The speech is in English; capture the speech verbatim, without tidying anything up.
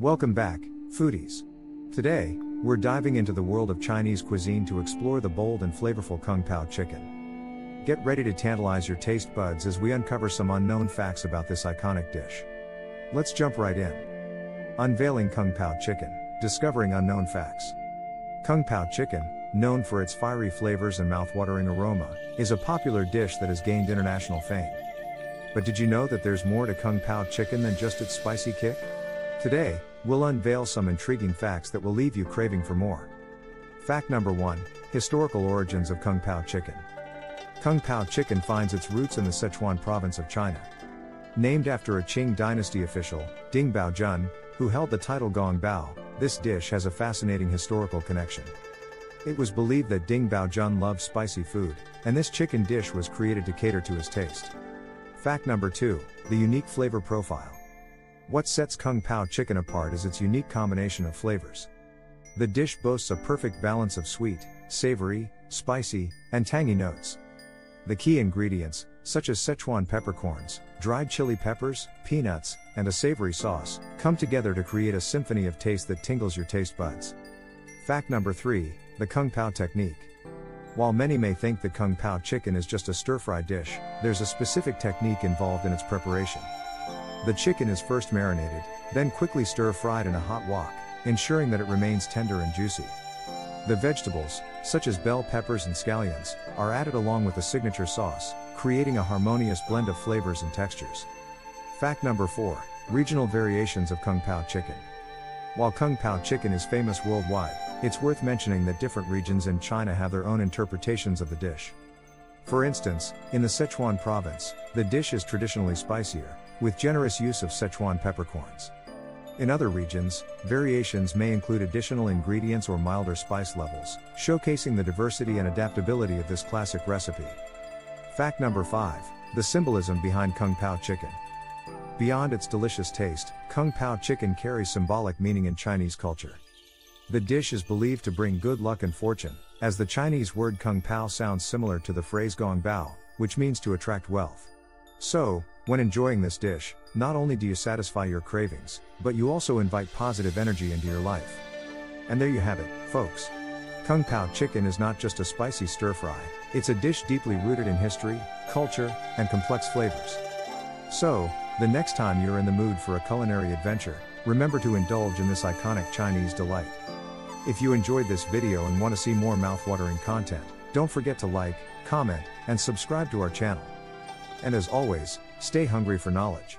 Welcome back, foodies. Today, we're diving into the world of Chinese cuisine to explore the bold and flavorful Kung Pao chicken. Get ready to tantalize your taste buds as we uncover some unknown facts about this iconic dish. Let's jump right in. Unveiling Kung Pao chicken, discovering unknown facts. Kung Pao chicken, known for its fiery flavors and mouthwatering aroma, is a popular dish that has gained international fame. But did you know that there's more to Kung Pao chicken than just its spicy kick? Today, we'll unveil some intriguing facts that will leave you craving for more. Fact number one, historical origins of Kung Pao chicken. Kung Pao chicken finds its roots in the Sichuan province of China. Named after a Qing dynasty official, Ding Bao Jun, who held the title Gong Bao, this dish has a fascinating historical connection. It was believed that Ding Bao Jun loved spicy food, and this chicken dish was created to cater to his taste. Fact number two, the unique flavor profile. What sets Kung Pao chicken apart is its unique combination of flavors. The dish boasts a perfect balance of sweet, savory, spicy, and tangy notes. The key ingredients, such as Sichuan peppercorns, dried chili peppers, peanuts, and a savory sauce, come together to create a symphony of taste that tingles your taste buds. Fact number three, the Kung Pao technique. While many may think that Kung Pao chicken is just a stir-fry dish, there's a specific technique involved in its preparation. The chicken is first marinated, then quickly stir-fried in a hot wok, ensuring that it remains tender and juicy. The vegetables, such as bell peppers and scallions, are added along with a signature sauce, creating a harmonious blend of flavors and textures. Fact number four, regional variations of Kung Pao chicken. While Kung Pao chicken is famous worldwide, it's worth mentioning that different regions in China have their own interpretations of the dish. For instance, in the Sichuan province, the dish is traditionally spicier, with generous use of Sichuan peppercorns. In other regions, variations may include additional ingredients or milder spice levels, showcasing the diversity and adaptability of this classic recipe. Fact number five, the symbolism behind Kung Pao chicken. Beyond its delicious taste, Kung Pao chicken carries symbolic meaning in Chinese culture. The dish is believed to bring good luck and fortune, as the Chinese word Kung Pao sounds similar to the phrase Gong Bao, which means to attract wealth. So, when enjoying this dish, not only do you satisfy your cravings, but you also invite positive energy into your life. And there you have it, folks. Kung Pao chicken is not just a spicy stir-fry, it's a dish deeply rooted in history, culture, and complex flavors. So, the next time you're in the mood for a culinary adventure, remember to indulge in this iconic Chinese delight. If you enjoyed this video and want to see more mouthwatering content, don't forget to like, comment, and subscribe to our channel. And as always, stay hungry for knowledge.